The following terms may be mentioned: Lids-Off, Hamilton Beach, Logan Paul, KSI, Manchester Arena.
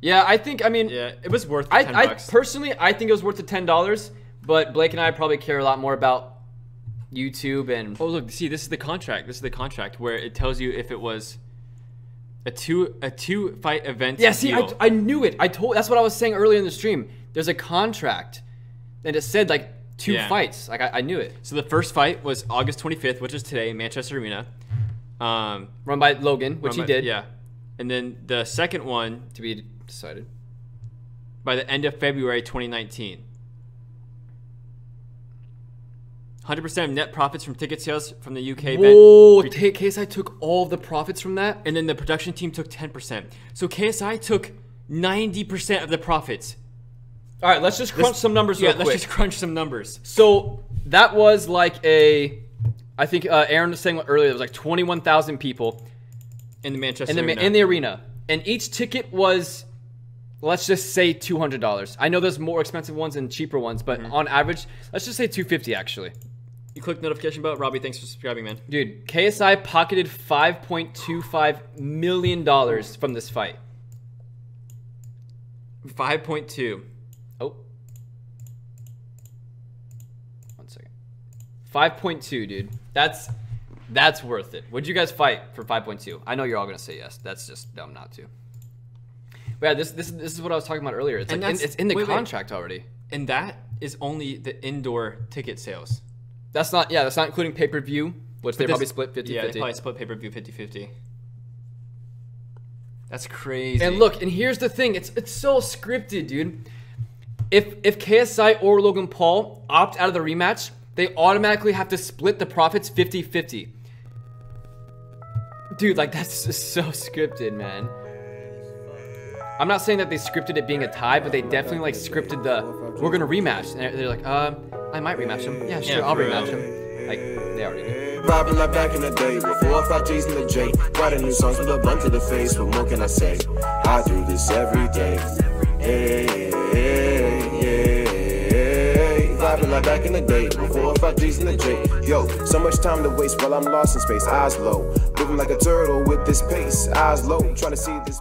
Yeah, I think, I mean, yeah, it was worth the $10. Personally, I think it was worth the $10, but Blake and I probably care a lot more about YouTube and... Oh, look, see, this is the contract. This is the contract where it tells you if it was a two-fight event. Yeah, see, I knew it. That's what I was saying earlier in the stream. There's a contract, and it said, like, two fights. Like, I knew it. So the first fight was August 25th, which is today, Manchester Arena. Run by Logan, which he did. Yeah. And then the second one... To be decided. By the end of February 2019. 100% of net profits from ticket sales from the UK. Whoa, KSI took all the profits from that? And then the production team took 10%. So KSI took 90% of the profits. All right, let's just crunch some numbers real quick. Yeah, let's just crunch some numbers. So that was like a... I think Aaron was saying earlier, it was like 21,000 people. In the Manchester Arena. In the arena. And each ticket was, let's just say $200. I know there's more expensive ones and cheaper ones, but on average, let's just say $250 actually. You click notification bell. Robbie, thanks for subscribing, man. Dude, KSI pocketed $5.25 million from this fight. 5.2. Oh. 1 second. 5.2, dude. That's worth it. Would you guys fight for 5.2? I know you're all gonna say yes. That's just dumb not to. But yeah, this is what I was talking about earlier. It's, like it's in the contract already. And that is only the indoor ticket sales. That's not that's not including pay-per-view, which they probably split 50-50. Yeah, they probably split pay-per-view 50-50. That's crazy. And look, and here's the thing, it's so scripted, dude. If KSI or Logan Paul opt out of the rematch, they automatically have to split the profits 50-50. Dude, like, that's just so scripted, man. I'm not saying that they scripted it being a tie, but they definitely, like, scripted the, we're gonna rematch. And they're like, I might rematch him. Yeah, sure, I'll rematch him. Like, they already did. Robbing like back in the day, with 4 or 5 G's in the J. Writing new songs with a blunt to the face, what more can I say? I do this every day. Like back in the day, 4 or 5 G's in the J. Yo, so much time to waste while I'm lost in space. Eyes low, living like a turtle with this pace. Eyes low, trying to see this.